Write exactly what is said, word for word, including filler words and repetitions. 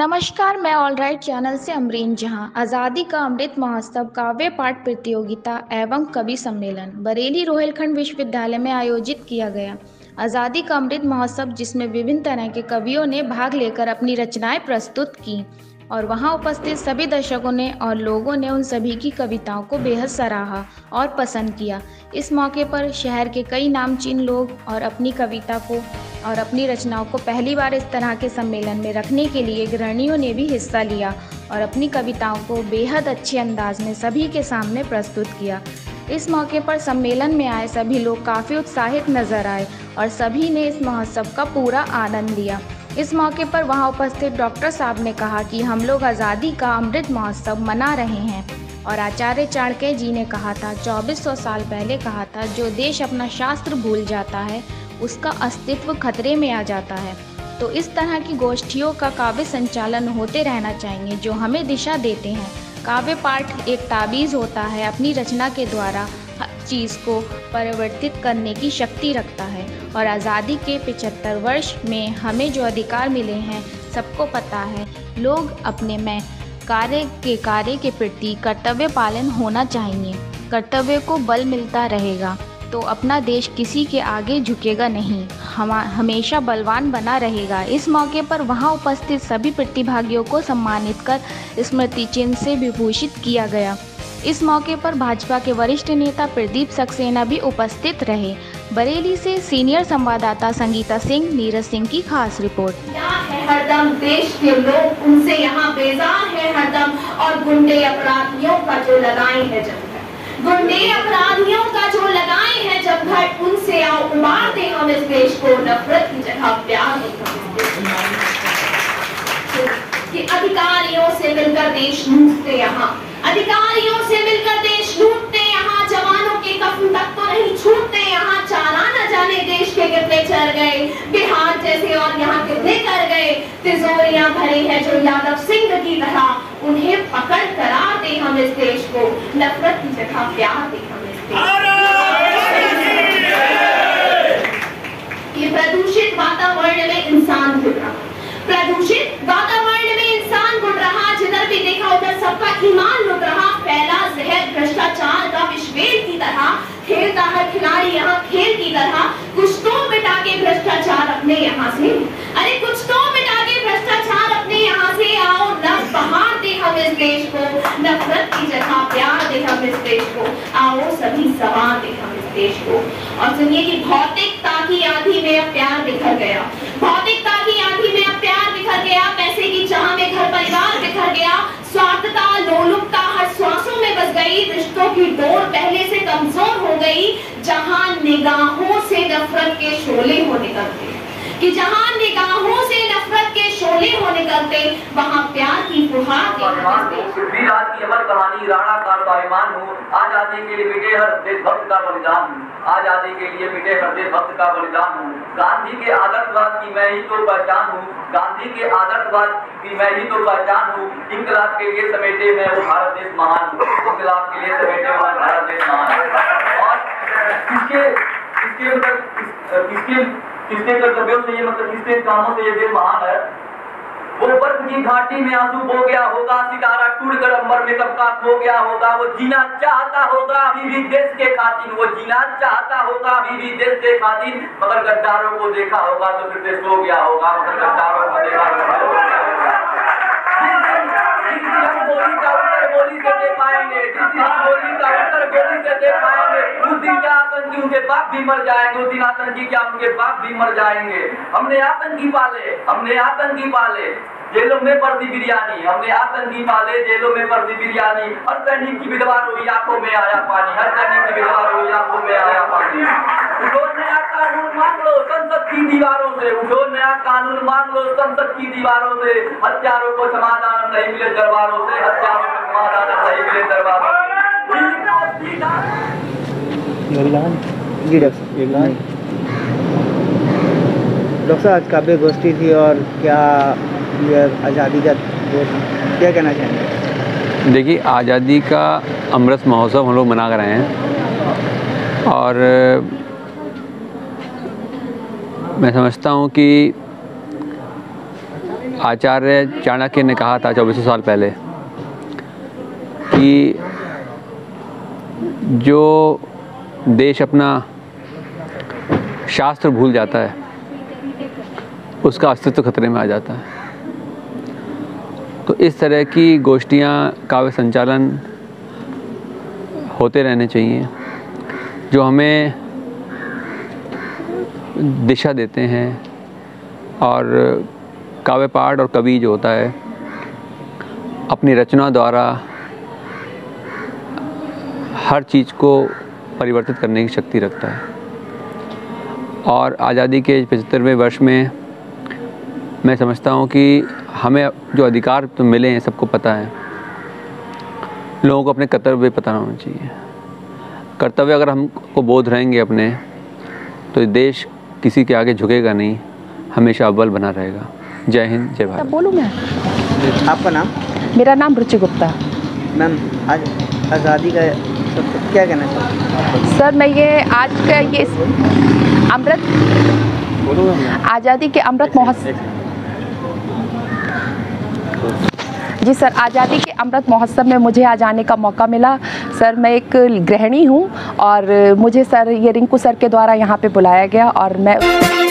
नमस्कार, मैं alright channel से अमरीन जहां। आज़ादी का अमृत महोत्सव काव्य पाठ प्रतियोगिता एवं कवि सम्मेलन बरेली रोहिलखंड विश्वविद्यालय में आयोजित किया गया। आज़ादी का अमृत महोत्सव, जिसमें विभिन्न तरह के कवियों ने भाग लेकर अपनी रचनाएं प्रस्तुत की और वहां उपस्थित सभी दर्शकों ने और लोगों ने उन सभी की कविताओं को बेहद सराहा और पसंद किया। इस मौके पर शहर के कई नामचीन लोग और अपनी कविता को और अपनी रचनाओं को पहली बार इस तरह के सम्मेलन में रखने के लिए ग्रहणियों ने भी हिस्सा लिया और अपनी कविताओं को बेहद अच्छे अंदाज में सभी के सामने प्रस्तुत किया। इस मौके पर सम्मेलन में आए सभी लोग काफ़ी उत्साहित नजर आए और सभी ने इस महोत्सव का पूरा आनंद लिया। इस मौके पर वहां उपस्थित डॉक्टर साहब ने कहा कि हम लोग आज़ादी का अमृत महोत्सव मना रहे हैं और आचार्य चाणक्य जी ने कहा था, चौबीस सौ साल पहले कहा था, जो देश अपना शास्त्र भूल जाता है उसका अस्तित्व खतरे में आ जाता है। तो इस तरह की गोष्ठियों का काव्य संचालन होते रहना चाहिए जो हमें दिशा देते हैं। काव्य पाठ एक ताबीज़ होता है, अपनी रचना के द्वारा हर चीज़ को परिवर्तित करने की शक्ति रखता है और आज़ादी के पचहत्तर वर्ष में हमें जो अधिकार मिले हैं सबको पता है। लोग अपने में कार्य के कार्य के प्रति कर्तव्य पालन होना चाहिए। कर्तव्य को बल मिलता रहेगा तो अपना देश किसी के आगे झुकेगा नहीं, हम हमेशा बलवान बना रहेगा। इस मौके पर वहां उपस्थित सभी प्रतिभागियों को सम्मानित कर स्मृति चिन्ह से विभूषित किया गया। इस मौके पर भाजपा के वरिष्ठ नेता प्रदीप सक्सेना भी उपस्थित रहे। बरेली से सीनियर संवाददाता संगीता सिंह, नीरज सिंह की खास रिपोर्ट। हरदम देश के लोग उनसे यहाँ बेजार है हरदम, और गुंडे अपराधियों का जो लगाए है जब गुंडे अपराधियों का जो लगाए है जब घट, उनसे आओ उबार दे हम इस देश को, नफरत की जगह प्यार। कि अधिकारियों से मिलकर देश लूटते यहाँ, अधिकारियों से मिलकर देश लूटते यहाँ, जवानों के कफन तक तो नहीं छूटते यहाँ, चारा न जाने देश के कितने चल गए बिहार जैसे और यहाँ कितने कर गए। तिजोरियां भरे हैं जो यादव सिंह की तरह, उन्हें पकड़ करा दे हम इस देश को, नफरत की जगह प्यार दे हम इस देश। ये प्रदूषित वातावरण में इंसान घुट रहा, प्रदूषित वातावरण में इंसान घुट रहा, जिधर भी देखा उधर सबका ईमान लुट रहा। फैला जहर भ्रष्टाचार का विश्वेल की तरह, खेलता है खिलाड़ी यहाँ खेल की तरह, कुछ तो मिटा के भ्रष्टाचार अपने यहाँ से, अरे कुछ तो मिटा के भ्रष्टाचार अपने यहाँ से, आओ नफ बहार दे हम इस देश को, नफरत की जगह प्यार दे हम इस देश को, आओ सभी सवार दे हम इस देश को। और सुनिए कि भौतिकता की आंधी में अब प्यार बिखर गया, भौतिकता की आंधी में अब प्यार बिखर गया, पैसे की चाह में घर परिवार बिखर गया, स्वार्थता लोलुपता हर श्वासों में बस गई, रिश्तों की डोर पहले से कमजोर हो गई, जहां निगाहों से नफरत के शोले हो निकलते, कि जहां निगाहों से नफरत के शोले हो निकलते, वहां प्यार की फुहार की अमर कहानी। राणा का स्वाभिमान हो, आजादी के लिए मिटे हर देशभक्त का बलिदान हो, आजादी के लिए मिटे हर देशभक्त का बलिदान हो, गांधी के आदर्शवाद की मैं ही तो पहचान हूँ, गांधी के आदर्शवाद की मैं ही तो पहचान हूँ, इंकलाब के लिए समेटे मैं वो भारत देश महान हूँ, इंकलाब के लिए समेटे हुआ भारत देश महान। और इसके इसके मतलब इसके किसके कर्तव्यों से ये मतलब किसके कामों से ये देश महान है। वो बर्फ की घाटी में आंसू बो गया होगा, सितारा टूटकर अंबर में कब का खो गया होगा, वो जीना चाहता होगा अभी भी देश के खातिर, वो जीना चाहता होगा अभी भी देश के खातिर, मगर गद्दारों को देखा होगा तो फिर देश सो गया होगा, मगर गद्दारों को देखा होगा। जिस दिन हम गोली का उत्तर गोली से दे पाएंगे, जिस दिन हम गोली का उत्तर गोली से दे पाएंगे, उस दिन क्या आतंकी उनके बाप भी मर जाएंगे, उस दिन आतंकी क्या उनके बाप भी मर जाएंगे। हमने आतंकी पाले, हमने आतंकी पाले जेलों में पर्दी बिरयानी, हमने आतंकी पाले जेलों में पर्दी बिरयानी, हर सैनिक की विधवा रोई आंखों में आया पानी, हर सैनिक की विधवा रोई आंखों में आया पानी। उठो नया कानून मांग लो संसद की दीवारों से, उठो नया कानून मांग लो संसद की दीवारों से, हत्यारों को समाधान नहीं मिले दरबारों से, हत्यारों को समाधान नहीं मिले दरबारों से। डॉक्टर साहब, आज काव्य गोष्ठी थी और क्या आज़ादी का क्या कहना चाहेंगे? देखिए, आज़ादी का अमृत महोत्सव हम लोग मना रहे हैं और मैं समझता हूँ कि आचार्य चाणक्य ने कहा था चौबीस सौ साल पहले कि जो देश अपना शास्त्र भूल जाता है उसका अस्तित्व खतरे में आ जाता है। तो इस तरह की गोष्ठियाँ, काव्य संचालन होते रहने चाहिए जो हमें दिशा देते हैं। और काव्य पाठ और कवि जो होता है अपनी रचना द्वारा हर चीज़ को परिवर्तित करने की शक्ति रखता है। और आज़ादी के पचहत्तरवें वर्ष में मैं समझता हूँ कि हमें जो अधिकार तो मिले हैं सबको पता है, लोगों को अपने कर्तव्य पता होना चाहिए। कर्तव्य अगर हमको बोध रहेंगे अपने तो देश किसी के आगे झुकेगा नहीं, हमेशा अव्वल बना रहेगा। जय हिंद, जय भारत। बोलूँ मैं? आपका नाम? मेरा नाम रुचि गुप्ता। मैम, आज आज़ादी का क्या कहना चाहिए? सर, मैं ये आज का ये अमृत आज़ादी के अमृत महोत्सव जी सर, आज़ादी के अमृत महोत्सव में मुझे आज आने का मौका मिला। सर, मैं एक गृहिणी हूँ और मुझे सर ये रिंकू सर के द्वारा यहाँ पे बुलाया गया और मैं